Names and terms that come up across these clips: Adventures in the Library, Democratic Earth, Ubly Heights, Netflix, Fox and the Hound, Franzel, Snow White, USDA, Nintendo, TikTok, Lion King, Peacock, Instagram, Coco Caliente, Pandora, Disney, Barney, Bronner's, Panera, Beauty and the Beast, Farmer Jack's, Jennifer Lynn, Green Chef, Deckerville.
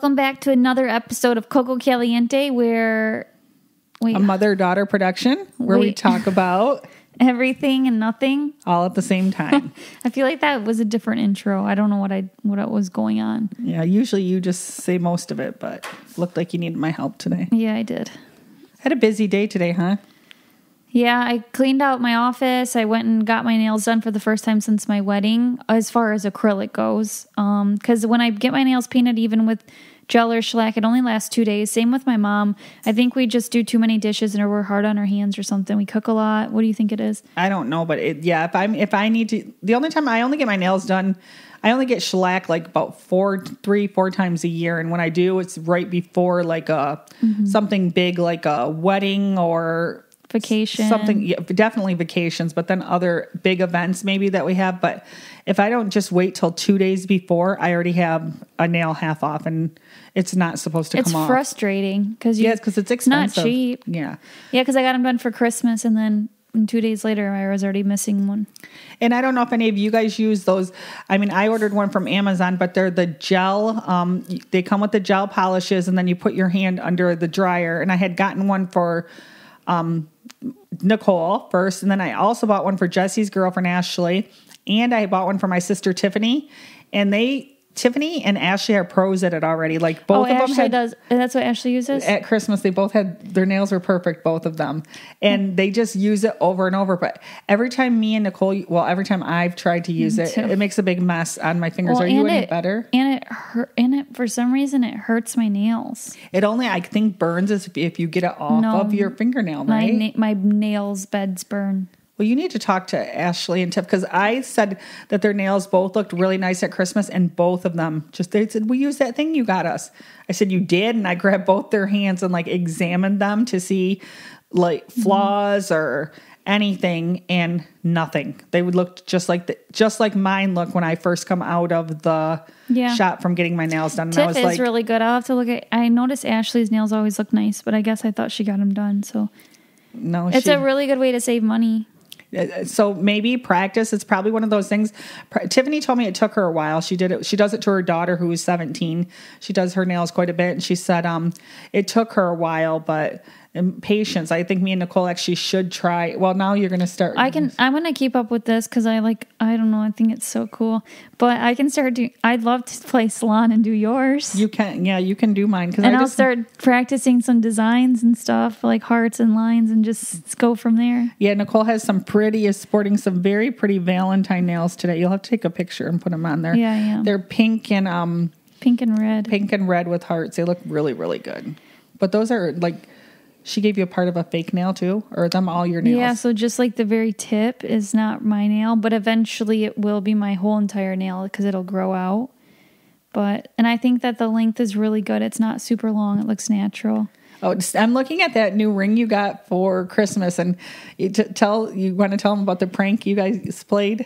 Welcome back to another episode of Coco Caliente, where we... a mother-daughter production, where we talk about... everything and nothing. All at the same time. I feel like that was a different intro. I don't know what was going on. Yeah, usually you just say most of it, but it looked like you needed my help today. Yeah, I did. I had a busy day today, huh? Yeah, I cleaned out my office. I went and got my nails done for the first time since my wedding, as far as acrylic goes. Because when I get my nails painted, even with gel or shellac, it only lasts 2 days. Same with my mom. I think we just do too many dishes and we're hard on our hands or something. We cook a lot. What do you think it is? I don't know, but the only time I only get my nails done, I only get shellac like about three, four times a year. And when I do, it's right before like a something big, like a wedding or... vacation. Something, yeah, definitely vacations, but then other big events maybe that we have. But if I don't just wait till 2 days before, I already have a nail half off and it's not supposed to come off. It's frustrating because it's expensive. Not cheap. Yeah. Yeah, because I got them done for Christmas and then 2 days later I was already missing one. And I don't know if any of you guys use those. I mean, I ordered one from Amazon, but they're the gel. They come with the gel polishes and then you put your hand under the dryer. And I had gotten one for... Nicole first, and then I also bought one for Jesse's girlfriend Ashley, and I bought one for my sister Tiffany, and Tiffany and Ashley are pros at it already. Like both of Ashley them had, does. That's what Ashley uses at Christmas. They both had their nails were perfect, both of them, and they just use it over and over. But every time every time I've tried to use it, it makes a big mess on my fingers. Well, are you any better? And it hurt. And it for some reason it hurts my nails. It only I think burns if you get it off of your fingernail. Right? My nails beds burn. Well, you need to talk to Ashley and Tiff because I said that their nails both looked really nice at Christmas, and both of them they said, "We used that thing you got us." I said, "You did," and I grabbed both their hands and like examined them to see like flaws or anything, and nothing. They would look just like mine look when I first come out of the shop from getting my nails done. And Tiff is really good. I'll have to look at. I noticed Ashley's nails always look nice, but I guess I thought she got them done. So no, it's a really good way to save money. So maybe practice. It's probably one of those things. Tiffany told me it took her a while. She did it. She does it to her daughter who is 17. She does her nails quite a bit. And she said it took her a while, but patience. I think me and Nicole actually should try. Well, now you're going to start. I'm going to keep up with this because I don't know. I think it's so cool. But I can start doing, I'd love to play salon and do yours. You can. Yeah, you can do mine. And I'll start practicing some designs and stuff like hearts and lines and just go from there. Yeah, Nicole has is sporting some very pretty Valentine nails today. You'll have to take a picture and put them on there. Yeah, yeah. They're pink and red with hearts. They look really, really good. But those are like, she gave you a part of a fake nail too, or them all your nails? Yeah, so just like the very tip is not my nail, but eventually it will be my whole entire nail because it'll grow out. And I think that the length is really good. It's not super long. It looks natural. Oh, I'm looking at that new ring you got for Christmas, and you want to tell them about the prank you guys played?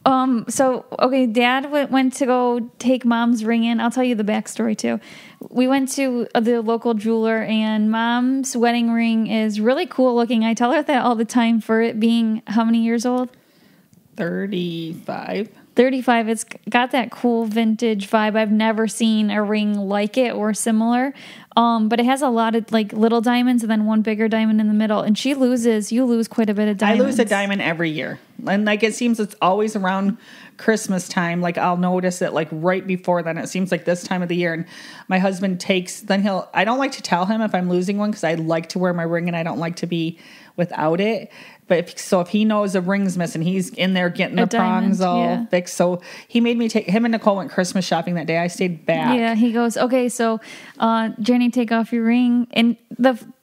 Dad went to go take Mom's ring in. I'll tell you the backstory too. We went to the local jeweler, and Mom's wedding ring is really cool looking. I tell her that all the time for it being how many years old? 35. It's got that cool vintage vibe. I've never seen a ring like it or similar. But it has a lot of like little diamonds and then one bigger diamond in the middle. And you lose quite a bit of diamonds. I lose a diamond every year. And like, it seems it's always around Christmas time. Like I'll notice it like right before then. It seems like this time of the year. And my husband I don't like to tell him if I'm losing one because I like to wear my ring and I don't like to be without it. But if he knows a ring's missing, he's in there getting the prongs all fixed. So he made me him and Nicole went Christmas shopping that day. I stayed back. Yeah, he goes, okay, so Jenny, take off your ring. And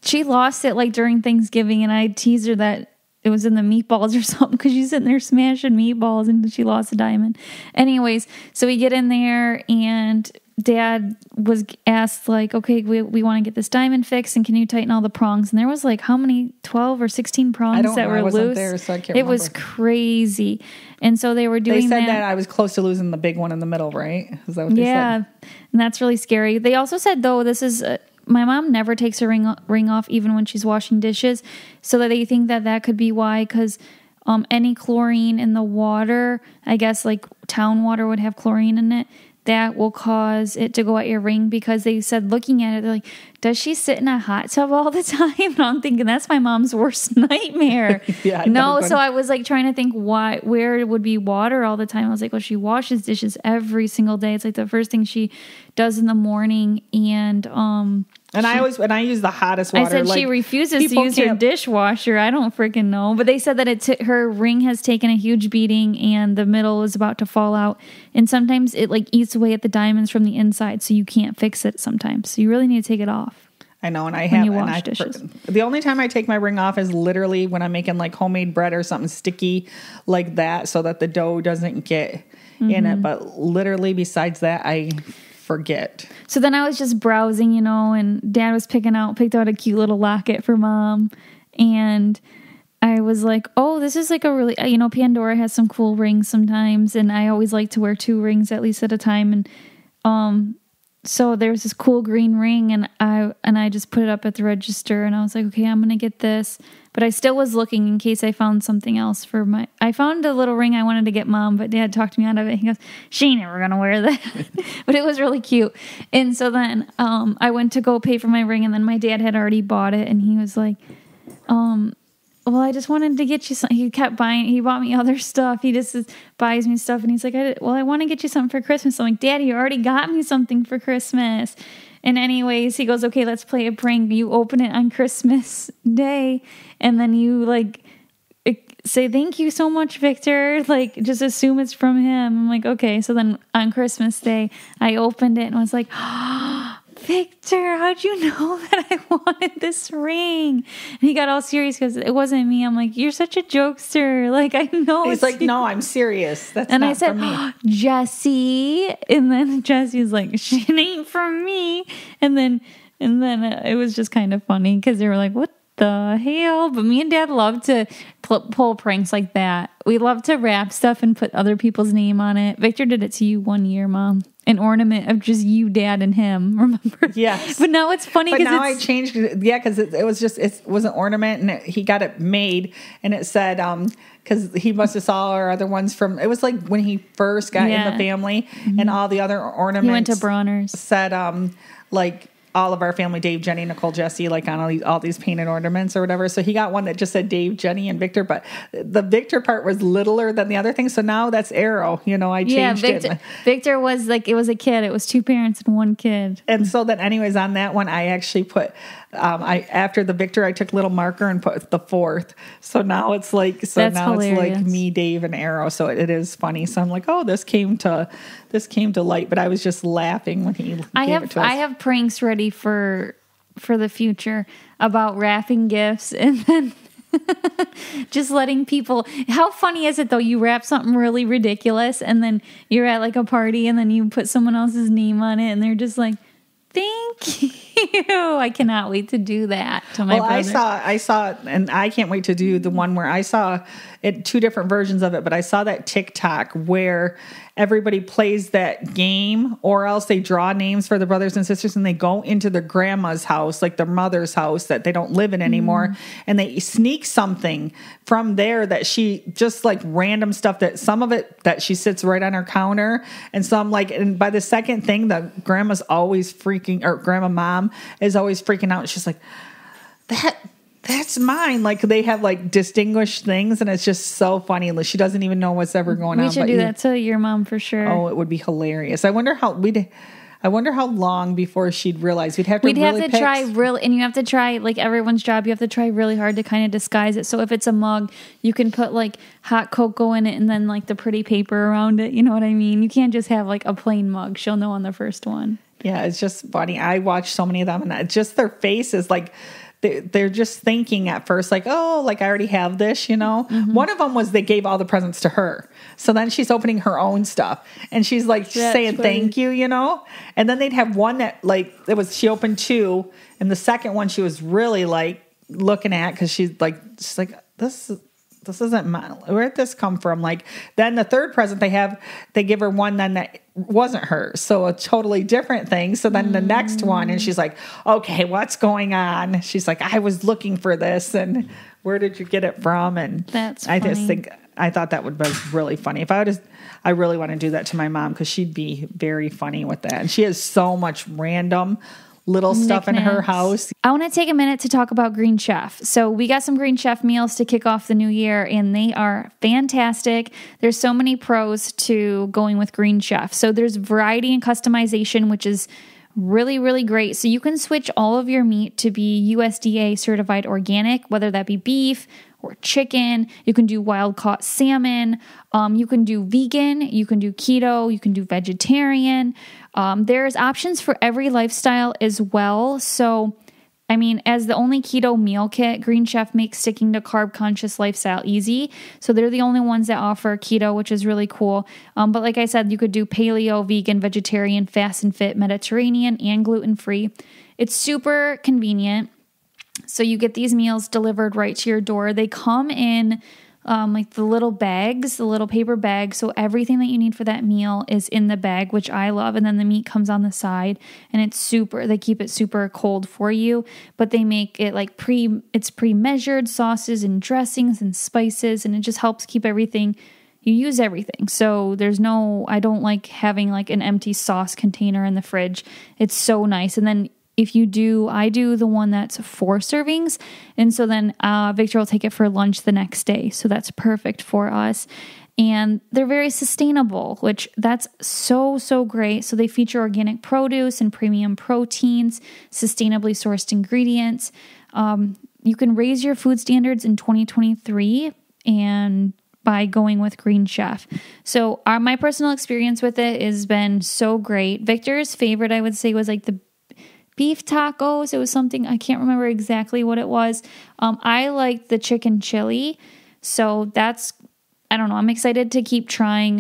she lost it like during Thanksgiving, and I teased her that it was in the meatballs or something because she's sitting there smashing meatballs and she lost a diamond. Anyways, so we get in there and Dad was asked like, okay, we want to get this diamond fixed and can you tighten all the prongs? And there was like how many, 12 or 16 prongs that were loose? There, so I can't remember. Was crazy. And so they were doing that. They said that I was close to losing the big one in the middle, right? Is that what they said? Yeah, and that's really scary. They also said, though, my mom never takes her ring off even when she's washing dishes. So that they think that could be why, because any chlorine in the water, I guess like town water would have chlorine in it. that will cause it to go out your ring, because they said looking at it, they're like, does she sit in a hot tub all the time? And I'm thinking that's my mom's worst nightmare. Yeah, no, so I was like trying to think why, where it would be water all the time. I was like, well, she washes dishes every single day. It's like the first thing she does in the morning. And I always, when I use the hottest water, I said like, she refuses to use her dishwasher. I don't freaking know. But they said that her ring has taken a huge beating and the middle is about to fall out. And sometimes it like eats away at the diamonds from the inside. So you can't fix it sometimes. So you really need to take it off. I know. And I have, the only time I take my ring off is literally when I'm making like homemade bread or something sticky like that, so that the dough doesn't get in it. But literally besides that, I forget. So then I was just browsing, you know, and Dad was picked out a cute little locket for Mom, and I was like, oh, this is like a really, you know, Pandora has some cool rings sometimes, and I always like to wear two rings at least at a time, and so there's this cool green ring, and I just put it up at the register, and I was like, okay, I'm gonna get this, but I still was looking in case I found something else for my. I found a little ring I wanted to get Mom, but Dad talked me out of it. He goes, "She ain't never gonna wear that," but it was really cute. And so then I went to go pay for my ring, and then my dad had already bought it, and he was like, "Well, I just wanted to get you something." He kept buying. He bought me other stuff. He just buys me stuff. And he's like, I want to get you something for Christmas. I'm like, Dad, you already got me something for Christmas. And anyways, he goes, okay, let's play a prank. You open it on Christmas Day. And then you like say, thank you so much, Victor. Like, just assume it's from him. I'm like, okay. So then on Christmas Day, I opened it and was like, oh, Victor, how'd you know that I wanted this ring? And he got all serious because it wasn't me. I'm like, you're such a jokester. Like, I know. He's like, no, I'm serious. That's and not I said, from me. Oh, Jesse. And then Jesse's like, she ain't from me. And then it was just kind of funny because they were like, what the hell? But me and Dad love to pull pranks like that. We love to wrap stuff and put other people's name on it. Victor did it to you one year, Mom. An ornament of just you, Dad, and him, remember? Yes. But now it's funny because I changed it. Yeah, because it was an ornament, and he got it made, and it said, because he must have saw our other ones from, it was like when he first got in the family, and all the other ornaments. He went to Bronner's. Said, like, all of our family, Dave, Jenny, Nicole, Jesse, like on all these painted ornaments or whatever. So he got one that just said Dave, Jenny, and Victor, but the Victor part was littler than the other thing. So now that's arrow. You know, I changed Victor, it. Victor was like, it was a kid. It was two parents and one kid. And so then anyways, on that one, I actually put, after the Victor, I took little marker and put the fourth. So now it's like, It's like me, Dave, and arrow. So it is funny. So I'm like, oh, this came to light, but I was just laughing when he gave it to us. I have pranks ready for the future about wrapping gifts and then just letting people. How funny is it though? You wrap something really ridiculous and then you're at like a party and then you put someone else's name on it and they're just like, thank you. I cannot wait to do that to my brother. I saw it, and I can't wait to do the one where I saw it, two different versions of it, but I saw that TikTok where everybody plays that game or else they draw names for the brothers and sisters and they go into their grandma's house, like their mother's house that they don't live in anymore. And they sneak something from there that she just like random stuff that some of it that she sits right on her counter. And so I'm like, and by the second thing, the grandma's always freaking, or grandma mom is always freaking out. She's like, that's mine. Like they have like distinguished things and it's just so funny. Like she doesn't even know what's ever going on. We should do that to your mom for sure. Oh, it would be hilarious. I wonder how long before she'd realize. And you have to try, like everyone's job, you have to try really hard to kind of disguise it. So if it's a mug, you can put like hot cocoa in it and then like the pretty paper around it. You know what I mean? You can't just have like a plain mug. She'll know on the first one. Yeah, it's just funny. I watch so many of them and just their faces like, they're just thinking at first like, oh, like I already have this, you know. One of them was they gave all the presents to her. So then she's opening her own stuff and she's like saying thank you, you know. And then they'd have one that like it was she opened two and the second one she was really like looking at because she's like this isn't mine. Where did this come from? Like then the third present they give her one then that wasn't hers. So a totally different thing. So then the next one and she's like, okay, what's going on? She's like, I was looking for this and where did you get it from? And that's funny. I just think I thought that would be really funny. If I would, I really want to do that to my mom because she'd be very funny with that. And she has so much random little knick-knacks. Stuff in her house. I want to take a minute to talk about Green Chef. So we got some Green Chef meals to kick off the new year, and they are fantastic. There's so many pros to going with Green Chef. So there's variety and customization, which is really, really great. So you can switch all of your meat to be USDA certified organic, whether that be beef or chicken. You can do wild caught salmon. You can do vegan. You can do keto. You can do vegetarian. There's options for every lifestyle as well. So, I mean, as the only keto meal kit, Green Chef makes sticking to carb-conscious lifestyle easy. So they're the only ones that offer keto, which is really cool. But like I said, you could do paleo, vegan, vegetarian, fast and fit, Mediterranean, and gluten-free. It's super convenient. So you get these meals delivered right to your door. They come in like the little bags, the little paper bags. So everything that you need for that meal is in the bag, which I love. And then the meat comes on the side, and it's super, they keep it super cold for you, but they make it like it's pre-measured sauces and dressings and spices. And it just helps keep everything, you use everything. So there's no, I don't like having like an empty sauce container in the fridge. It's so nice. And then if you do, I do the one that's 4 servings. And so then Victor will take it for lunch the next day. So that's perfect for us. And they're very sustainable, which that's so, so great. So they feature organic produce and premium proteins, sustainably sourced ingredients. You can raise your food standards in 2023 and by going with Green Chef. So my personal experience with it has been so great. Victor's favorite, I would say, was like the beef tacos. It was something, I can't remember exactly what it was. I liked the chicken chili. So that's, I don't know, I'm excited to keep trying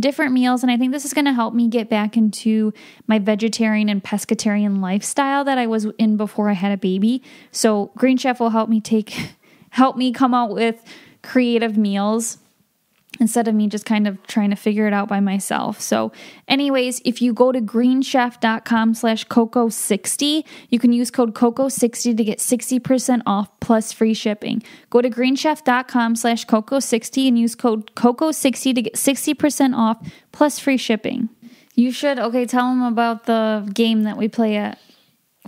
different meals. And I think this is going to help me get back into my vegetarian and pescatarian lifestyle that I was in before I had a baby. So Green Chef will help me come out with creative meals instead of me just kind of trying to figure it out by myself. So anyways, if you go to greenchef.com/Coco60, you can use code Coco60 to get 60% off plus free shipping. Go to greenchef.com/Coco60 and use code Coco60 to get 60% off plus free shipping. You should, okay, tell them about the game that we play at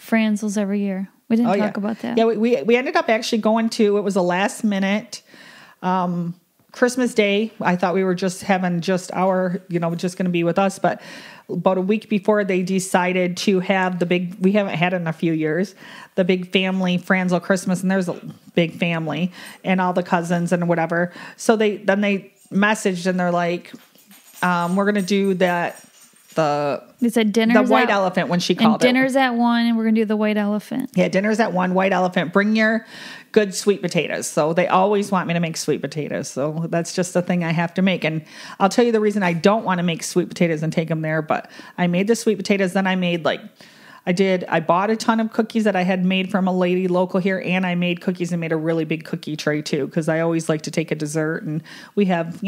Franzel's every year. We didn't talk about that. Yeah, we ended up actually going to, it was a last minute, Christmas Day. I thought we were just having just going to be with us, but about a week before they decided to have we haven't had in a few years, the big family Franzel Christmas, and there's a big family and all the cousins and whatever. So they messaged and they're like, we're going to do that. They said dinner's the white elephant when she called it. Dinner's at 1:00 and we're going to do the white elephant. Yeah, dinner's at 1:00, white elephant. Bring your good sweet potatoes. So they always want me to make sweet potatoes. So that's just the thing I have to make. And I'll tell you the reason I don't want to make sweet potatoes and take them there, but I made the sweet potatoes. Then I made I bought a ton of cookies that I had made from a lady local here, and I made cookies and made a really big cookie tray too, because I always like to take a dessert, and we have,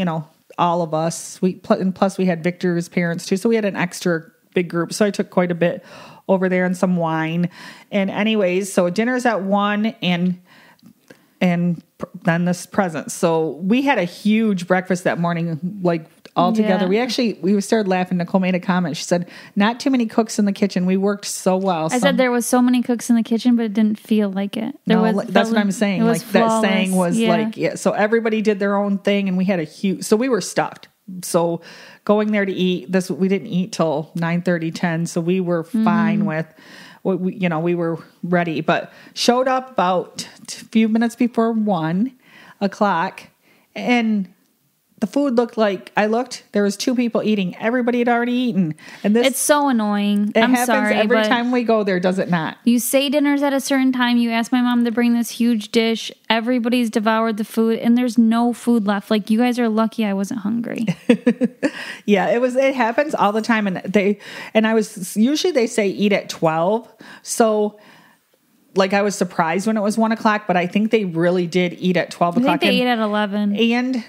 all of us, plus we had Victor's parents too. So we had an extra big group. So I took quite a bit over there and some wine. And anyways, so dinner's at 1:00 and then this present. So we had a huge breakfast that morning, all together. Yeah. We started laughing. Nicole made a comment. She said, not too many cooks in the kitchen. We worked so well. I said there was so many cooks in the kitchen, but it didn't feel like it. That's what I'm saying. That saying was so everybody did their own thing, and we had so we were stuffed. So going there to eat we didn't eat till 9:30, 10. So we were fine with what we were ready, but showed up about a few minutes before 1:00. And the food looked like, there was 2 people eating. Everybody had already eaten. And it's so annoying. It happens every time we go there, does it not? You say dinner's at a certain time. You ask my mom to bring this huge dish. Everybody's devoured the food, and there's no food left. You guys are lucky I wasn't hungry. Yeah, it happens all the time. And usually they say eat at 12. So Like, I was surprised when it was 1 o'clock, but I think they really did eat at 12 o'clock. I think they ate at 11. And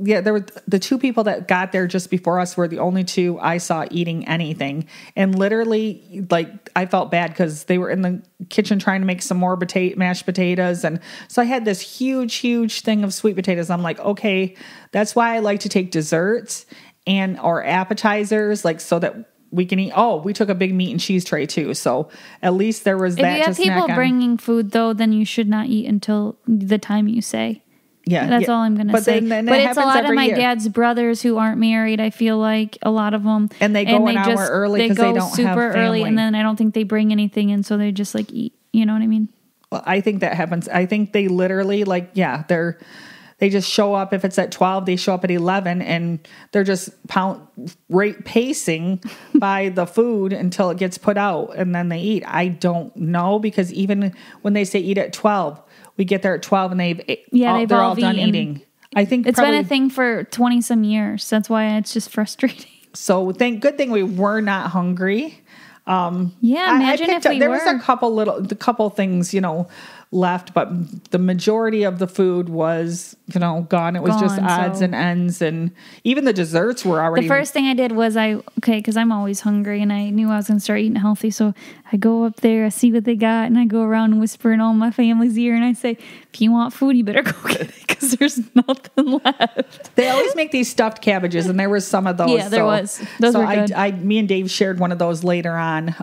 yeah, there were the two people that got there just before us were the only two I saw eating anything. And literally, like, I felt bad because they were in the kitchen trying to make some more mashed potatoes. And so I had this huge, huge thing of sweet potatoes. I'm like, okay, that's why I like to take desserts and or appetizers, like, so that we can eat. Oh, we took a big meat and cheese tray too. So at least there was that to snack on. If you have people bringing food though, then you should not eat until the time you say. Yeah. That's all I'm going to say. But it's a lot of my dad's brothers who aren't married. I feel like a lot of them. And they go an hour early because they don't have family. They go super early, and then I don't think they bring anything. And so they just like eat. You know what I mean? Well, I think that happens. I think they literally like, yeah, they just show up. If it's at 12, they show up at 11, and they're just pacing by the food until it gets put out, and then they eat. I don't know, because even when they say eat at 12, we get there at 12, and they're all done eating. I think it's been a thing for 20-some years. That's why it's just frustrating. So good thing we were not hungry. Yeah, imagine if we were. There was a couple things, you know, left, but the majority of the food was, you know, gone. It was just odds and ends, and even the desserts were already. The first thing I did was because I'm always hungry, and I knew I was going to start eating healthy, so I go up there, I see what they got, and I go around and whisper in all my family's ear, and I say, "If you want food, you better go get it, because there's nothing left." They always make these stuffed cabbages, and there was some of those. Yeah, there was. Those were good. Me and Dave shared one of those later on,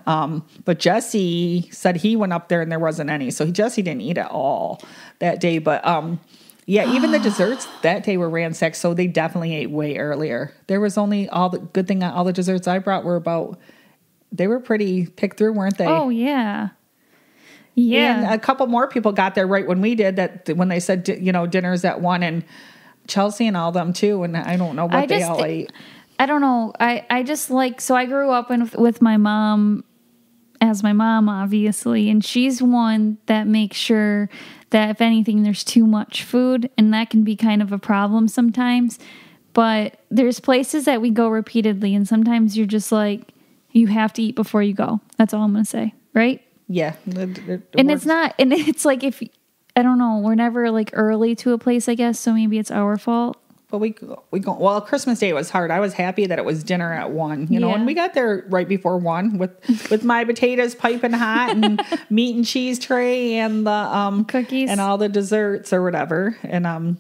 but Jesse said he went up there and there wasn't any, so Jesse didn't eat at all that day. But yeah, even the desserts that day were ransacked, so they definitely ate way earlier. There was only all the desserts I brought were they were pretty picked through, weren't they? Oh yeah. Yeah. And a couple more people got there right when we did that, when they said, you know, dinner's at 1, and Chelsea and all them too. And I don't know what they all ate. I don't know. I just like, so I grew up with my mom, as my mom, obviously, and she's one that makes sure that if anything, there's too much food, and that can be kind of a problem sometimes. But there's places that we go repeatedly, and sometimes you're just like, you have to eat before you go. That's all I'm going to say, right? Yeah. And it's like, if, I don't know, we're never like early to a place, I guess, so maybe it's our fault. But well, Christmas Day was hard. I was happy that it was dinner at 1, you know, and we got there right before 1 with my potatoes piping hot, and meat and cheese tray, and the cookies and all the desserts or whatever. And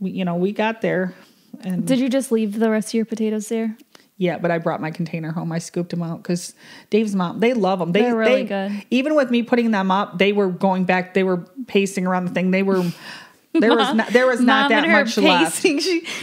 we got there. And did you just leave the rest of your potatoes there? Yeah, but I brought my container home. I scooped them out because Dave's mom, they love them. They're really good. Even with me putting them up, they were going back. They were pacing around the thing. They were. There was not that much left.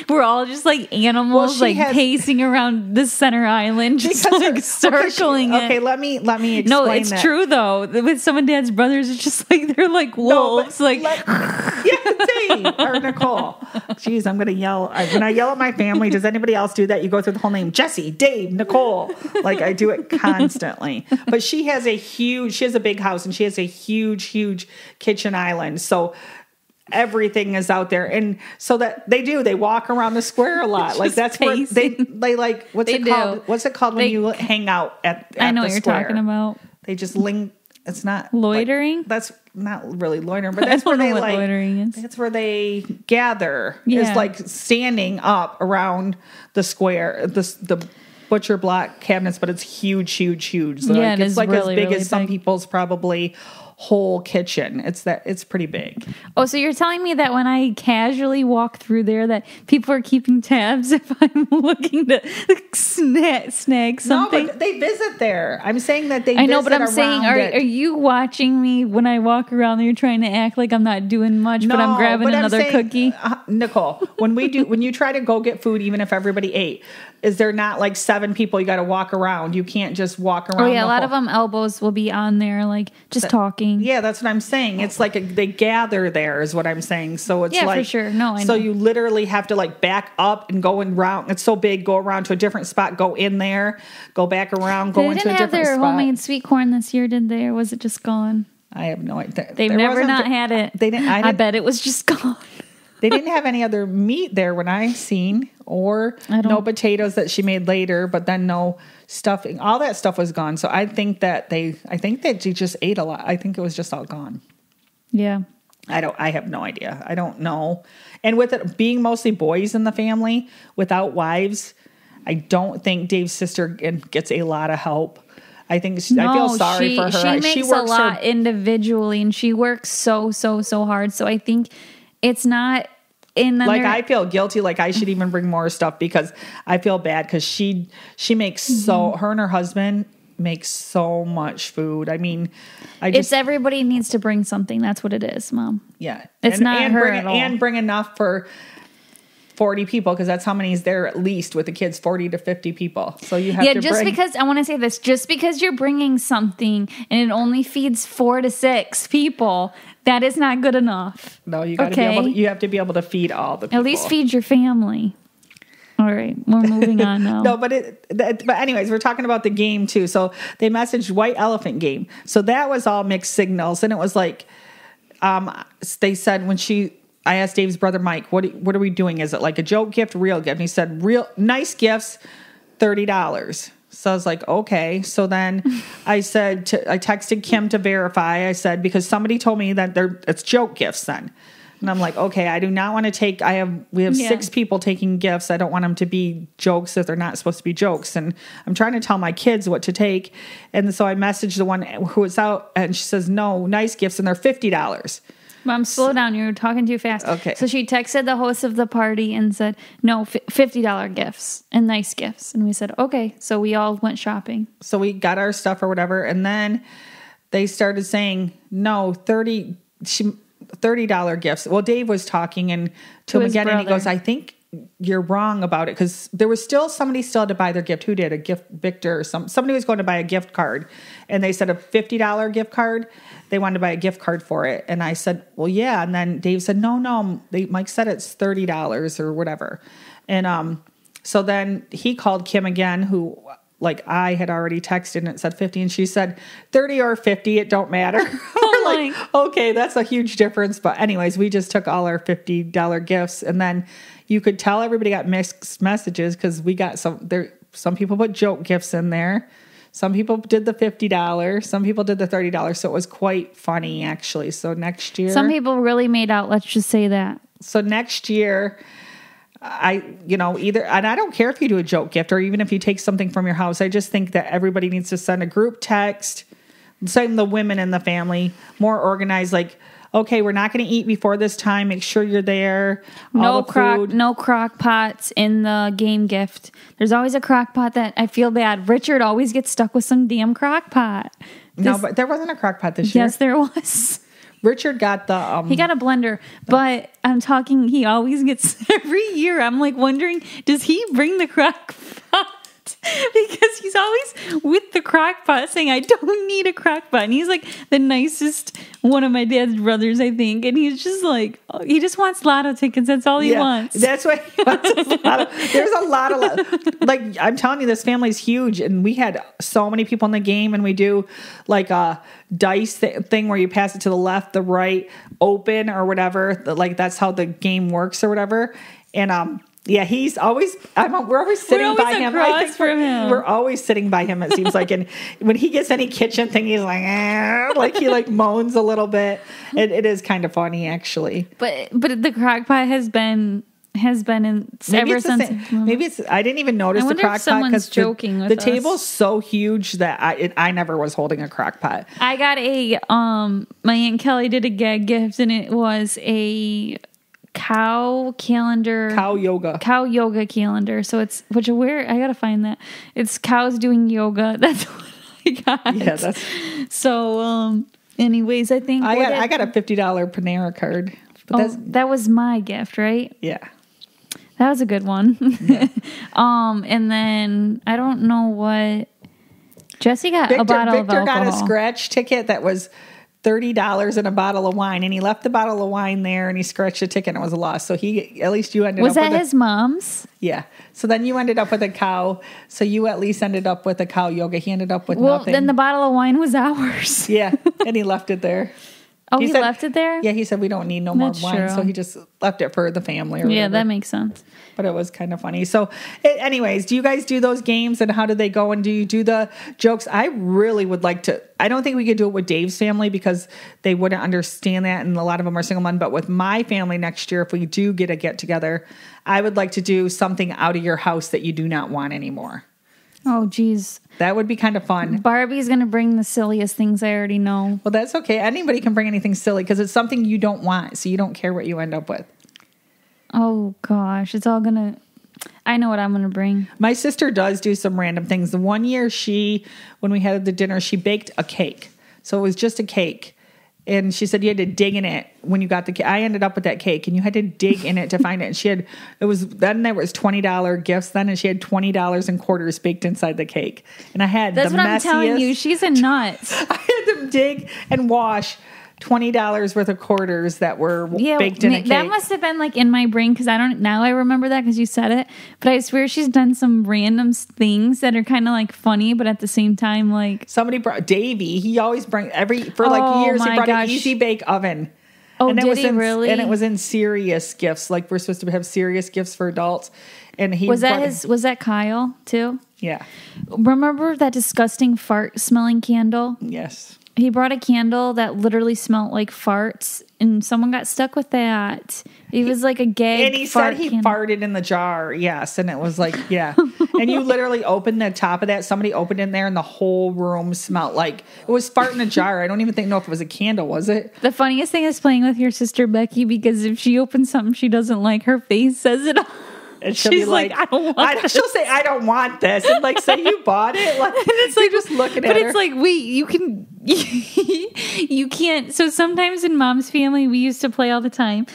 We're all just like animals, pacing around the center island, just like circling it. Okay, let me explain. No, it's true though. With some of Dad's brothers, it's just like they're like wolves. No, Dave or Nicole. Jeez, I'm gonna yell. When I yell at my family, does anybody else do that? You go through the whole name: Jesse, Dave, Nicole. Like, I do it constantly. But she has a big house, and she has a huge, huge kitchen island. So everything is out there, and so that they walk around the square a lot. Like, that's where they like, what's it called when you hang out at I know the what square? You're talking about. They just it's not loitering. Like, that's not really loitering, but that's where they like loitering is. That's where they gather. Yeah. It's like standing up around the square, the butcher block cabinets, but it's huge, huge, huge. So yeah, it's like really, as big really as some big. People's probably whole kitchen. It's pretty big. Oh, so you're telling me that when I casually walk through there, that people are keeping tabs if I'm looking to snag something? No, but they visit there. I'm saying that they. I know, visit but I'm saying, are you watching me when I walk around there, trying to act like I'm not doing much, no, but I'm grabbing another cookie? Nicole, when you try to go get food, even if everybody ate, is there not like 7 people you got to walk around? You can't just walk around. Oh yeah, a lot of them elbows will be on there, like just talking. Yeah, that's what I'm saying. It's like they gather there is what I'm saying. So it's yeah, like, for sure. No, I know. So you literally have to like back up and go around. It's so big. Go around to a different spot. Go in there. Go back around. Go into a different spot. They didn't have their homemade sweet corn this year, did they? Or was it just gone? I have no idea. They've never not had it. I bet it was just gone. They didn't have any other meat there when I seen, or no potatoes that she made later, but then no stuffing. All that stuff was gone. So I think that she just ate a lot. I think it was just all gone. Yeah. I have no idea. I don't know. And with it being mostly boys in the family without wives, I don't think Dave's sister gets a lot of help. I think I feel sorry for her. She works a lot individually, and she works so hard. So I think it's not in the I feel guilty. Like I should even bring more stuff because I feel bad because she makes her and her husband make so much food. I mean, it's everybody needs to bring something. That's what it is, Mom. Yeah, it's not her at all. And bring enough for 40 people, because that's how many is there at least with the kids, 40 to 50 people. So you have to just bring... because I want to say this, just because you're bringing something and it only feeds 4 to 6 people, that is not good enough. No, you got to you have to be able to feed all the people. At least feed your family. All right, we're moving on now. No, but anyways, we're talking about the game too. So they messaged White Elephant Game. So that was all mixed signals, and it was like they said when I asked Dave's brother, Mike, what are we doing? Is it like a joke gift, real gift? And he said, real nice gifts, $30. So I was like, okay. So then I texted Kim to verify. I said, because somebody told me that it's joke gifts then. And I'm like, okay, I do not want to take, we have 6 people taking gifts. I don't want them to be jokes if they're not supposed to be jokes. And I'm trying to tell my kids what to take. And so I messaged the one who was out, and she says, no, nice gifts. And they're $50. Mom, slow down. You're talking too fast. Okay. So she texted the host of the party and said, no, $50 gifts and nice gifts. And we said, okay. So we all went shopping. So we got our stuff or whatever. And then they started saying, no, $30 gifts. Well, Dave was talking and to him again, and he goes, I think you're wrong about it. Because there was somebody had to buy their gift. Who did? A gift, Victor or somebody was going to buy a gift card. And they said a $50 gift card. They wanted to buy a gift card for it. And I said, well, yeah. And then Dave said, no. Mike said it's $30 or whatever. And so then he called Kim again, who I had already texted and it said 50. And she said 30 or 50. It don't matter. We're like, okay, that's a huge difference. But anyways, we just took all our $50 gifts. And then you could tell everybody got mixed messages because we got some people put joke gifts in there. Some people did the $50. Some people did the $30. So it was quite funny, actually. So next year... some people really made out. Let's just say that. So next year, and I don't care if you do a joke gift or even if you take something from your house. I just think that everybody needs to send a group text, send the women in the family, more organized, like... okay, we're not going to eat before this time. Make sure you're there. No crock pots in the game gift. There's always a crock pot that I feel bad. Richard always gets stuck with some damn crock pot. No, but there wasn't a crock pot this year. Yes, there was. Richard got the... he got a blender, but I'm talking, he always gets... every year, I'm wondering, does he bring the crock pot? Because he's always with the crock pot saying, I don't need a crock pot. And he's the nicest one of my dad's brothers, I think. And he's just he just wants lotto tickets. That's all he wants. That's what he wants. There's a lot of, I'm telling you, this family's huge. And we had so many people in the game. And we do a dice thing where you pass it to the left, the right, open or whatever. That's how the game works or whatever. And, yeah, he's always... we're always sitting by him. We're always sitting by him, it seems like. And when he gets any kitchen thing, he's he moans a little bit. It is kind of funny, actually. But the crock pot has been in ever since. Maybe it's... I didn't even notice the crock pot because the table's so huge that I never was holding a crock pot. I got a... my Aunt Kelly did a gag gift, and it was a... cow yoga calendar. So it's I gotta find that. It's cows doing yoga. That's what I got. Yeah, that's so. Anyways, I think I got a $50 Panera card. But that was my gift, right? Yeah, that was a good one. Yeah. And then I don't know what Jesse got. Victor, a bottle Victor of alcohol. Got a scratch ticket that was $30 and a bottle of wine, and he left the bottle of wine there, and he scratched a ticket, and it was a loss. So you ended up with... was that his mom's? Yeah. So then you ended up with a cow. So you at least ended up with a cow yoga. He ended up with nothing. Well, then the bottle of wine was ours. Yeah, and he left it there. Oh, he said, left it there? Yeah, he said we don't need no more wine, so he just left it for the family or whatever. Yeah, that makes sense. But it was kind of funny. So anyways, do you guys do those games and how do they go and do you do the jokes? I really would like to. I don't think we could do it with Dave's family because they wouldn't understand that, and a lot of them are single men. But with my family next year, if we do get a get-together, I would like to do something out of your house that you do not want anymore. Oh, geez. That would be kind of fun. Barbie's going to bring the silliest things I already know. Well, that's okay. Anybody can bring anything silly because it's something you don't want, so you don't care what you end up with. Oh, gosh. It's all going to... I know what I'm going to bring. My sister does do some random things. The one year when we had the dinner, she baked a cake. So it was just a cake. And she said you had to dig in it when you got the cake. I ended up with that cake, and you had to dig in it to find it. And she had, there was $20 gifts then, and she had $20 in quarters baked inside the cake. And I had that's the messiest. That's what I'm telling you. She's a nut. I had to dig and wash $20 worth of quarters that were baked in a cake. That must have been like in my brain because I remember that because you said it. But I swear she's done some random things that are kind of like funny, but at the same time like somebody brought Davey. He always brings an easy bake oven. Oh, and really? And it was in serious gifts. Like we're supposed to have serious gifts for adults. And he was that Kyle too? Yeah. Remember that disgusting fart smelling candle? Yes. He brought a candle that literally smelled like farts, and someone got stuck with that. It was like a gag. And he said he farted in the jar, yes. And it was like, yeah. And you literally opened the top of that. Somebody opened in there, and the whole room smelled like it was fart in a jar. I don't even know if it was a candle, was it? The funniest thing is playing with your sister, Becky, because if she opens something she doesn't like, her face says it all. And she'll be like, I don't want this. She'll say, I don't want this. And like, say you bought it. Like, and it's like, just looking at her. But it's like, wait, you can't. So sometimes in Mom's family, we used to play all the time.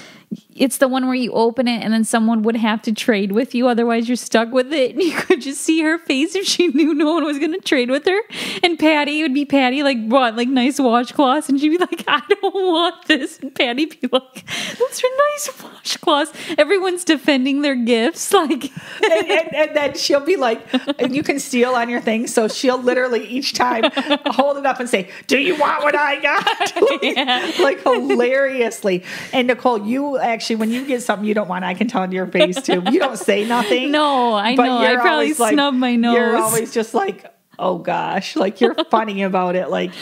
It's the one where you open it and then someone would have to trade with you. Otherwise, you're stuck with it. And you could just see her face if she knew no one was going to trade with her. And Patty would be Patty, like, brought, like, nice washcloths. And she'd be like, I don't want this. And Patty would be like, those are nice washcloths. Everyone's defending their gifts. Like, and then she'll be like, and you can steal on your thing. So she'll literally each time hold it up and say, do you want what I got? like hilariously. And Nicole, you actually, when you get something you don't want, I can tell into your face too. You don't say nothing. No, I know. I probably snub my nose. You're always just like, oh gosh, like you're funny about it. Like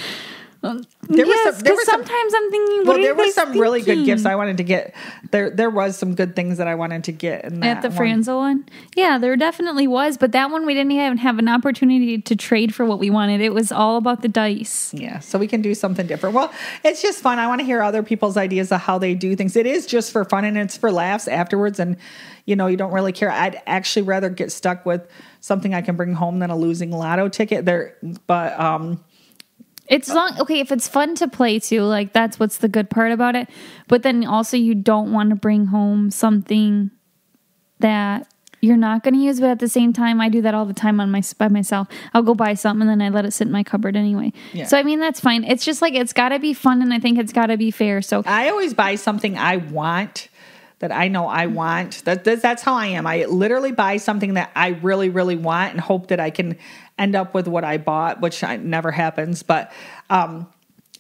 sometimes I'm thinking. Well, there was some really good gifts I wanted to get. There was some good things that I wanted to get in that at the Franzel one. Yeah, there definitely was, but that one we didn't even have an opportunity to trade for what we wanted. It was all about the dice. Yeah, so we can do something different. Well, it's just fun. I want to hear other people's ideas of how they do things. It is just for fun and it's for laughs afterwards, and you know you don't really care. I'd actually rather get stuck with something I can bring home than a losing lotto ticket. It's long. Okay, if it's fun to play too, like that's what's the good part about it. But then also, you don't want to bring home something that you're not going to use. But at the same time, I do that all the time by myself. I'll go buy something and then I let it sit in my cupboard anyway. Yeah. So I mean, that's fine. It's just like it's got to be fun, and I think it's got to be fair. So I always buy something I want that I know I want. That's how I am. I literally buy something that I really, really want and hope that I can end up with what I bought, which never happens. But, and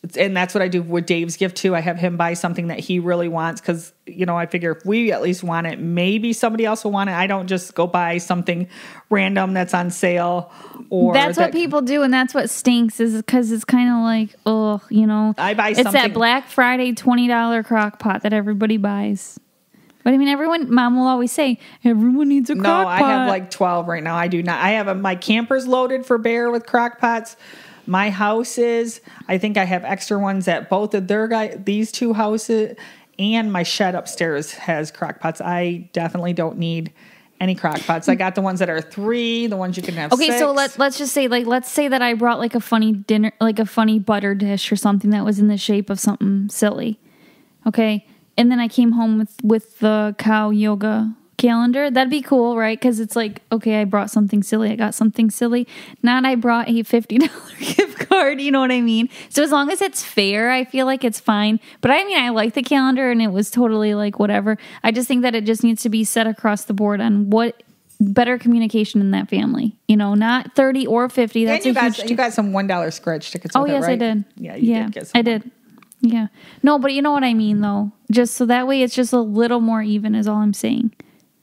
that's what I do with Dave's gift too. I have him buy something that he really wants. Cause you know, I figure if we at least want it, maybe somebody else will want it. I don't just go buy something random that's on sale or what people do. And that's what stinks is cause it's kind of like, oh, you know, it's that Black Friday, $20 crock pot that everybody buys. But I mean, Mom will always say, everyone needs a crock pot. No, I have like 12 right now. I do not. I have my camper's loaded for bear with crock pots. My house is, I think I have extra ones at both of these two houses, and my shed upstairs has crock pots. I definitely don't need any crock pots. I got the ones that are 3, the ones you can have 6. Okay, so let's just say, like, let's say that I brought like a funny dinner, like a funny butter dish or something that was in the shape of something silly. Okay. And then I came home with the cow yoga calendar. That'd be cool, right? Because it's like, okay, I brought something silly. I got something silly. Not I brought a $50 gift card. You know what I mean? So as long as it's fair, I feel like it's fine. But I mean, I like the calendar and it was totally like whatever. I just think that it just needs to be set across the board on what better communication in that family. You know, not 30 or 50. That's and you got some $1 scratch tickets. Oh, yes, right? I did. Yeah, you did get some. I did. Yeah. No, but you know what I mean, though. Just so that way it's just a little more even is all I'm saying.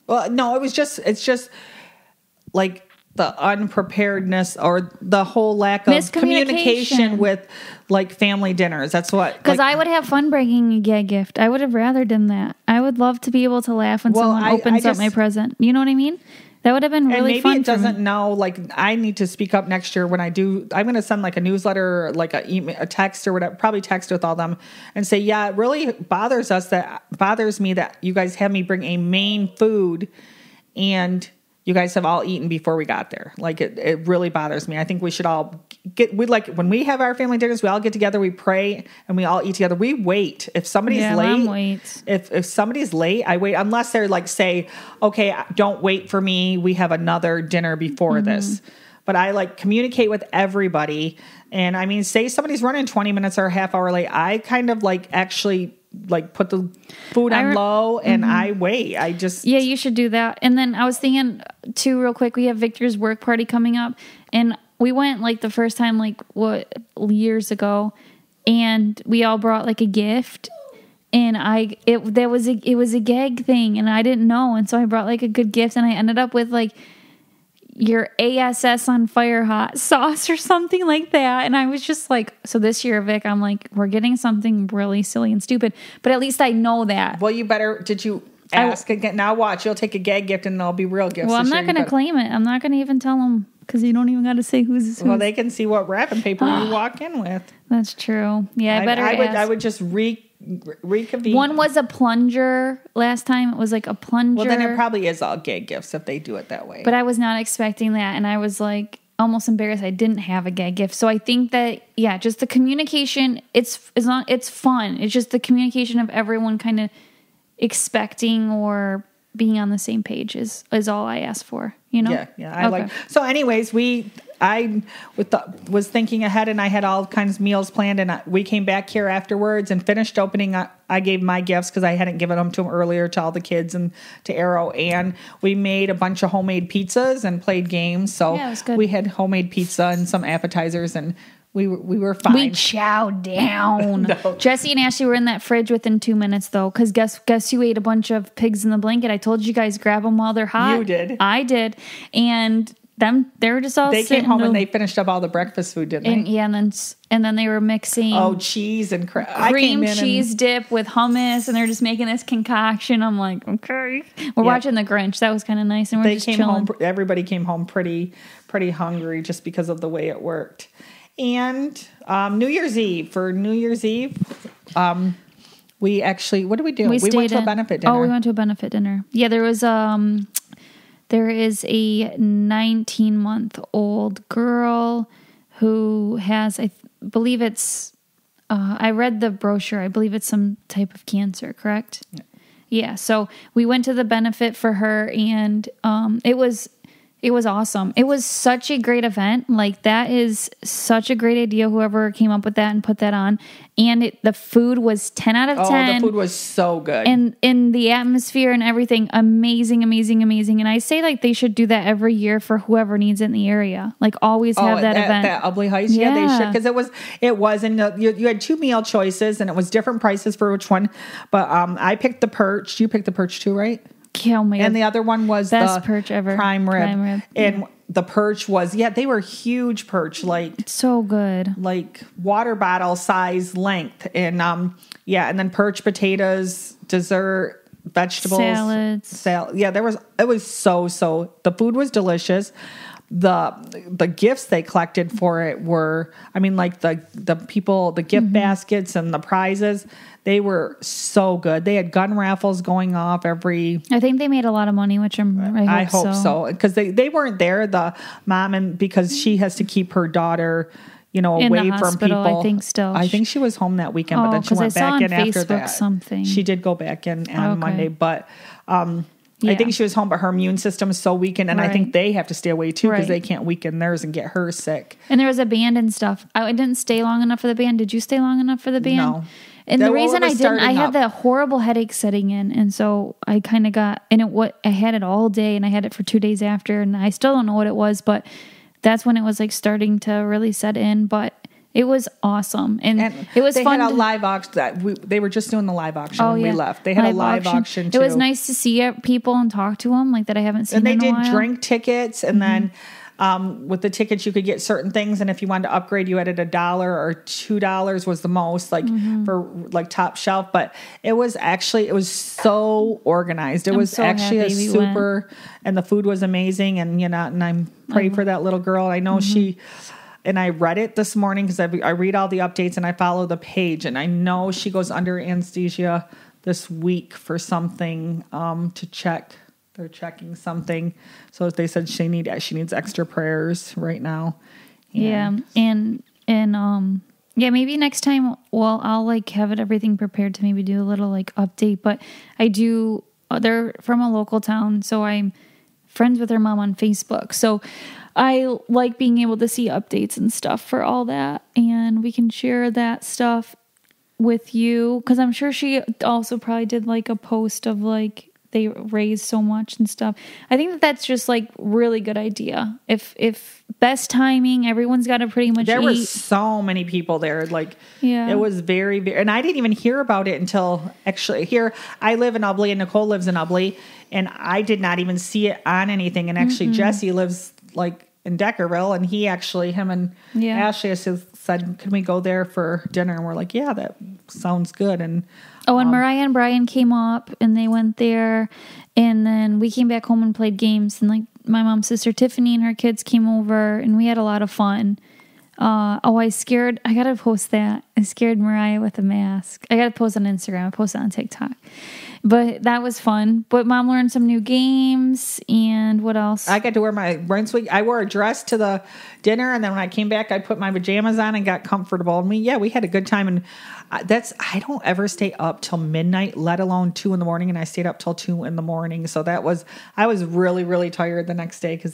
Well, no, it's just like the unpreparedness or the whole lack of communication with like family dinners. That's what. Because I would have fun breaking a gift. I would have rather done that. I would love to be able to laugh when someone opens up my present. You know what I mean? That would have been really fun. And maybe it doesn't know, like, I need to speak up next year when I do. I'm going to send like a newsletter, or like a text or whatever, probably text with all them and say, yeah, it really bothers me that you guys have me bring a main food and you guys have all eaten before we got there. Like, it really bothers me. I think we should all when we have our family dinners, we all get together, we pray, and we all eat together. We wait. If somebody's late, if somebody's late, I wait. Unless they're like, say, okay, don't wait for me. We have another dinner before this. But I like communicate with everybody. And I mean, say somebody's running 20 minutes or a half hour late. I kind of like actually like put the food on low and I wait. I just. Yeah, you should do that. And then I was thinking too, real quick, we have Victor's work party coming up, and we went like the first time, like years ago, and we all brought like a gift, and it was a gag thing, and I didn't know, and so I brought like a good gift, and I ended up with like your ASS on fire hot sauce or something like that, and I was just like, so this year, Vic, I'm like, we're getting something really silly and stupid, but at least I know that. Well, you better. Did you? Ask again. Now watch. You'll take a gag gift and it'll be real gifts. Well, I'm not going to claim it. I'm not going to even tell them because you don't even got to say who's. Well, they can see what wrapping paper you walk in with. That's true. Yeah, I would just reconvene. One was a plunger last time. It was like a plunger. Well, then it probably is all gag gifts if they do it that way. But I was not expecting that, and I was like almost embarrassed I didn't have a gag gift. So I think that just the communication. It's fun. It's just the communication of everyone kind of expecting or being on the same page is all I ask for, you know? Yeah. So anyways, I was thinking ahead, and I had all kinds of meals planned, and we came back here afterwards and finished opening. I gave my gifts because I hadn't given them to them earlier to all the kids and to Arrow, and we made a bunch of homemade pizzas and played games. So yeah, it was good. We had homemade pizza and some appetizers, and we were fine. We chowed down. No. Jesse and Ashley were in that fridge within 2 minutes, though, because guess who ate a bunch of pigs in the blanket? I told you guys, grab them while they're hot. You did. I did. And they were just all came home and they finished up all the breakfast food, didn't they? Yeah, and then they were mixing. Oh, cheese and cream cheese dip with hummus, and they're just making this concoction. I'm like, okay. We're watching The Grinch. That was kind of nice, and we're just chilling. Everybody came home pretty hungry just because of the way it worked. And New Year's Eve, we actually, what did we do? We went to a benefit dinner. Oh, we went to a benefit dinner. Yeah, there is a 19-month-old girl who has, I read the brochure. I believe it's some type of cancer, correct? Yeah, so we went to the benefit for her, and it was awesome. It was such a great event. Like, that is such a great idea, whoever came up with that and put that on. And the food was 10 out of 10. Oh, the food was so good. And in the atmosphere and everything, amazing, amazing, amazing. And I say, like, they should do that every year for whoever needs it in the area. Like, always have that event. That Ubly Heights, they should. Because it was, and you had two meal choices, and it was different prices for which one. But I picked the perch. You picked the perch too, right? Kill me. And the other one was best the perch ever. Prime rib. And the perch was, they were huge perch, like so good, like water bottle size length. And and then perch, potatoes, dessert, vegetables, salads. Yeah, it was so the food was delicious. The gifts they collected for it were, I mean, like the people, the gift baskets and the prizes, they were so good. They had gun raffles going off I think they made a lot of money, which I hope so. Because they weren't there, the mom, and because she has to keep her daughter, away from people. I think still. I think she was home that weekend, but then she went back in after that. She did go back in on Monday, but I think she was home, but her immune system is so weakened, and I think they have to stay away too because they can't weaken theirs and get her sick. And there was a band and stuff. I didn't stay long enough for the band. Did you stay long enough for the band? No. And the reason I didn't, I had that horrible headache setting in, and so I kind of got, and I had it all day, and I had it for 2 days after, and I still don't know what it was, but that's when it was like starting to really set in. But It was awesome. And it was fun. They had a live auction. They were just doing the live auction when we left. They had a live auction too. It was nice to see people and talk to them, like that I haven't seen in a while. And they did drink tickets. And then with the tickets, you could get certain things. And if you wanted to upgrade, you added $1 or $2 was the most, like for like top shelf. But it was actually, it was so organized. It was actually a super, and the food was amazing. And, you know, and I'm praying for that little girl. I know she... And I read it this morning because I read all the updates and I follow the page. And I know she goes under anesthesia this week for something to check. They're checking something. So they said she needs extra prayers right now. And maybe next time. Well, I'll like have it everything prepared to maybe do a little like update. But I do. They're from a local town, so I'm friends with her mom on Facebook. So I like being able to see updates and stuff for all that. And we can share that stuff with you. Because I'm sure she also probably did like a post of like they raised so much and stuff. I think that that's just like really good idea. If best timing, everyone's got to pretty much there eat. Were so many people there. Like it was very, very, and I didn't even hear about it until actually here. I live in Ubly and Nicole lives in Ubly. And I did not even see it on anything. And actually Jesse lives like in Deckerville, and him and Ashley said, can we go there for dinner? And we're like, yeah, that sounds good. And and Mariah and Brian came up and they went there, and then we came back home and played games, and like my mom's sister Tiffany and her kids came over, and we had a lot of fun. I gotta post that. I scared Mariah with a mask. I gotta post on Instagram. I post it on TikTok. But that was fun. But mom learned some new games. And what else? I got to wear my Brunswick. I wore a dress to the dinner. And then when I came back, I put my pajamas on and got comfortable. And we had a good time. And I don't ever stay up till midnight, let alone 2 in the morning. And I stayed up till 2 in the morning. So I was really, really tired the next day. Because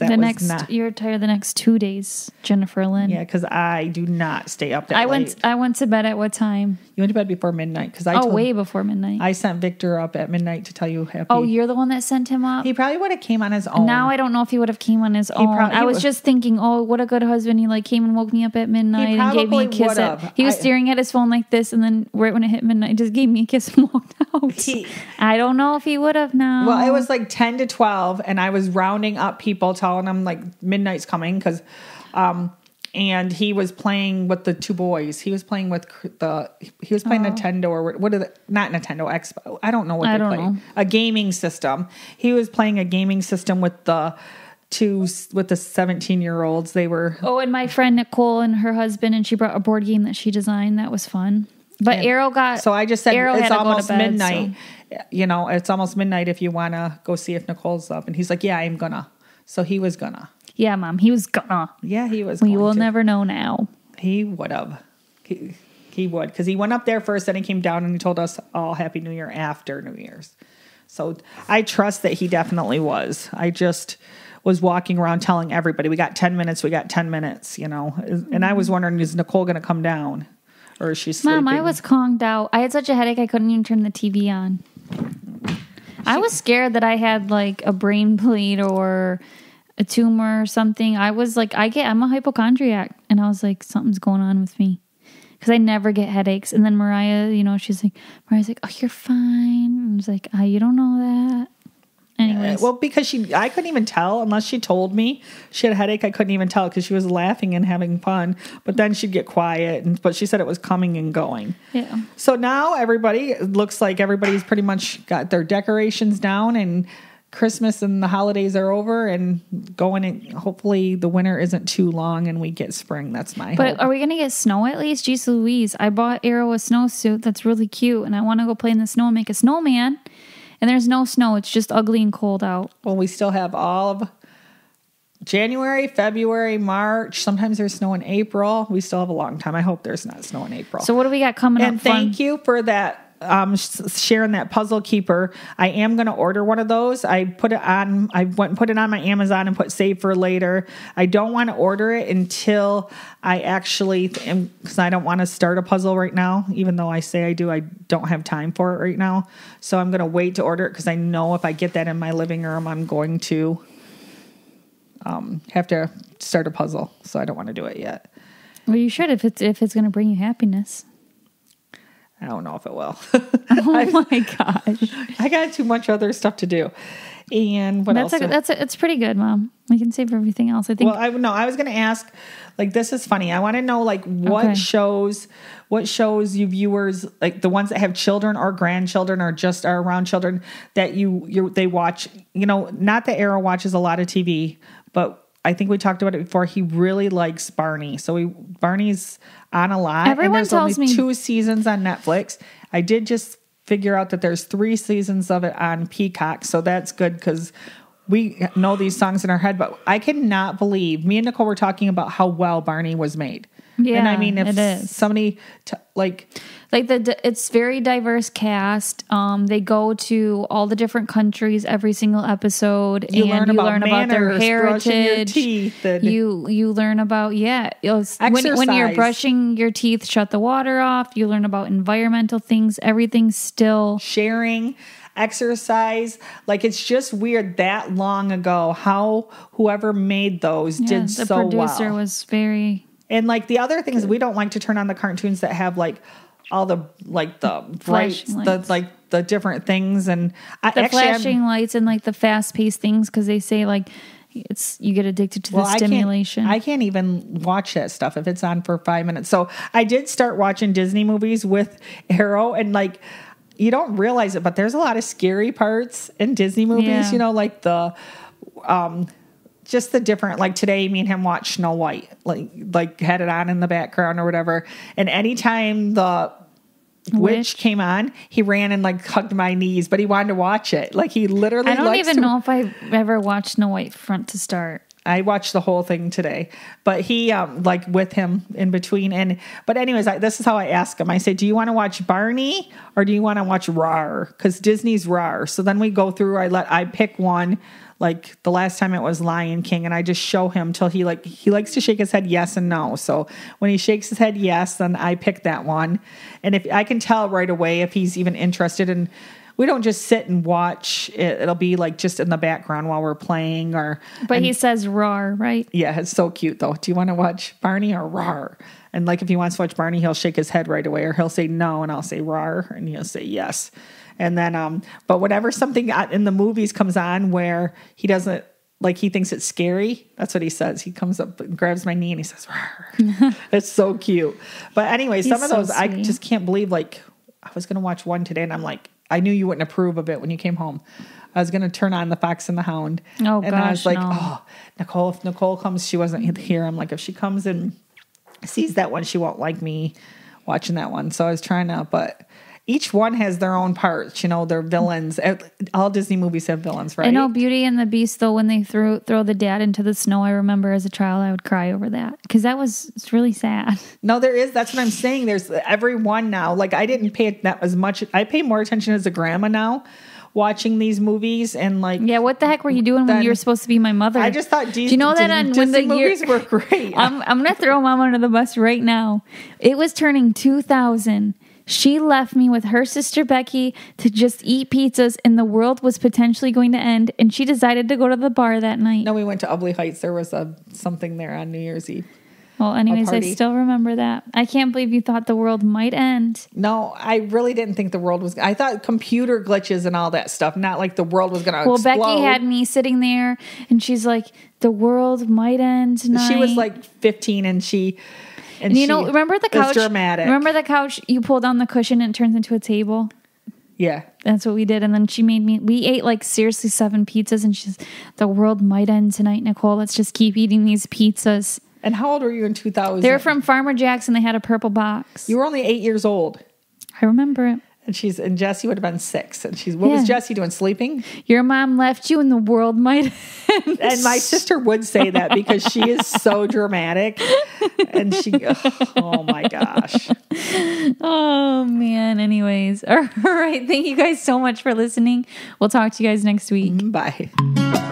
you're tired the next 2 days, Jennifer Lynn. Yeah, because I do not stay up that late. I went to bed at what time? You went to bed before midnight. Way before midnight. I sent Victor up at midnight to tell you happy. Oh, you're the one that sent him up? He probably would have came on his own. Now I don't know if he would have came on his own. I was just thinking, oh, what a good husband. He like came and woke me up at midnight and gave me a kiss. He was staring at his phone like this, and then right when it hit midnight, just gave me a kiss and walked out. I don't know if he would have now. Well, it was like 10 to 12 and I was rounding up people, telling them like midnight's coming because... And he was playing with the two boys. He was playing with Nintendo or not Nintendo Expo. I don't know what they play. A gaming system. He was playing a gaming system with the 17-year-olds. They were and my friend Nicole and her husband, and she brought a board game that she designed. That was fun. But Arrow got... So I just said, Arrow it's almost bed, midnight. So. You know, it's almost midnight if you want to go see if Nicole's up. And he's like, yeah, I'm gonna. So he was gonna. Yeah, Mom, he was gonna. Yeah, he was going to. We will never know now. He would have. He would. Because he went up there first, then he came down and he told us all Happy New Year after New Year's. So I trust that he definitely was. I just was walking around telling everybody, we got 10 minutes, you know. And I was wondering, is Nicole going to come down? Or is she sleeping? Mom, I was conked out. I had such a headache I couldn't even turn the TV on. I was scared that I had like a brain bleed or... a tumor or something. I was like, I'm a hypochondriac, and I was like, something's going on with me because I never get headaches. And then Mariah, you know, Mariah's like, oh, you're fine. And I was like, you don't know that. Anyways, well, because I couldn't even tell unless she told me she had a headache. I couldn't even tell because she was laughing and having fun, but then she'd get quiet. But she said it was coming and going. Yeah. So now it looks like everybody's pretty much got their decorations down, and Christmas and the holidays are over and going, and hopefully the winter isn't too long and we get spring. That's my hope. But are we going to get snow at least? Jeez Louise, I bought Arrow a snowsuit that's really cute, and I want to go play in the snow and make a snowman, and there's no snow. It's just ugly and cold out. Well, we still have all of January, February, March. Sometimes there's snow in April. We still have a long time. I hope there's not snow in April. So what do we got coming up? And thank you for that. Sharing that puzzle keeper. I am going to order one of those. I went and put it on my Amazon and put save for later. I don't want to order it until I actually, because I don't want to start a puzzle right now, even though I say I do. I don't have time for it right now. So I'm going to wait to order it because I know if I get that in my living room, I'm going to have to start a puzzle. So I don't want to do it yet. Well, you should if it's going to bring you happiness. I don't know if it will. Oh my gosh! I got too much other stuff to do. And what else? It's pretty good, Mom. We can save everything else, I think. Well, I was going to ask, like, this is funny. I want to know, like, what shows you viewers, like the ones that have children or grandchildren or just are around children that they watch. You know, not that Arrow watches a lot of TV, but I think we talked about it before. He really likes Barney. So Barney's on a lot. Everyone and there's tells only me 2 seasons on Netflix. I did just figure out that there's 3 seasons of it on Peacock. So that's good because we know these songs in our head. But I cannot believe, me and Nicole were talking about how well Barney was made. Yeah, and I mean, if somebody it's very diverse cast. They go to all the different countries every single episode, and you learn about their heritage. You learn about when you're brushing your teeth, shut the water off. You learn about environmental things. Everything's still sharing. Exercise, like, it's just weird that long ago how whoever made those did so well. The producer was very. And like the other things, we don't like to turn on the cartoons that have like all the the different things and flashing lights and like the fast paced things because they say like you get addicted to the stimulation. I can't even watch that stuff if it's on for 5 minutes. So I did start watching Disney movies with Arrow, and like, you don't realize it, but there's a lot of scary parts in Disney movies. Yeah. You know, like the just the different, like today, me and him watched Snow White, like had it on in the background or whatever. And anytime the witch came on, he ran and like hugged my knees, but he wanted to watch it. Like he literally, I don't even know if I ever watched Snow White front to start. I watched the whole thing today, but he like with him in between. But anyways, this is how I ask him. I say, do you want to watch Barney or do you want to watch Rar? Because Disney's Rar. So then we go through, I pick one. Like the last time it was Lion King, and I just show him till he likes to shake his head yes and no. So when he shakes his head yes, then I pick that one. And if I can tell right away if he's even interested in, we don't just sit and watch it. It'll be like just in the background while we're playing But he says Rar, right? Yeah, it's so cute though. Do you want to watch Barney or Rar? And like if he wants to watch Barney, he'll shake his head right away, or he'll say no and I'll say Rar and he'll say yes. And then, but whenever something in the movies comes on where he doesn't, like he thinks it's scary, that's what he says. He comes up and grabs my knee and he says, "Rar." It's so cute. But anyway, some of those, sweet. I just can't believe, like, I was going to watch one today and I'm like, I knew you wouldn't approve of it when you came home. I was going to turn on the Fox and the Hound. Oh, gosh, and I was like, no. Oh, Nicole, if Nicole comes, she wasn't here. I'm like, if she comes and sees that one, she won't like me watching that one. So I was trying to, but... Each one has their own parts, you know, their villains. All Disney movies have villains, right? I know Beauty and the Beast, though, when they throw the dad into the snow, I remember as a child, I would cry over that because it's really sad. No, there is. That's what I'm saying. There's every one now. Like, I didn't pay that as much. I pay more attention as a grandma now watching these movies and like... Yeah, what the heck were you doing when you were supposed to be my mother? I just thought Disney movies were great. I'm going to throw Mom under the bus right now. It was turning 2000. She left me with her sister, Becky, to just eat pizzas, and the world was potentially going to end, and she decided to go to the bar that night. No, we went to Ubly Heights. There was something there on New Year's Eve. Well, anyways, I still remember that. I can't believe you thought the world might end. No, I really didn't think the world was... I thought computer glitches and all that stuff, not like the world was going to explode. Well, Becky had me sitting there, and she's like, the world might end tonight. She was like 15, and she... And you know, remember the couch? Dramatic. Remember the couch? You pull down the cushion and it turns into a table. Yeah, that's what we did. And then she made me. We ate like seriously 7 pizzas, and she's the world might end tonight, Nicole. Let's just keep eating these pizzas. And how old were you in 2000? They were from Farmer Jack's, and they had a purple box. You were only 8 years old. I remember it. And Jessie would have been 6. And what was Jessie doing? Sleeping? Your mom left you, and the world might end. And my sister would say that because she is so dramatic. And oh my gosh. Oh man. Anyways. All right. Thank you guys so much for listening. We'll talk to you guys next week. Bye.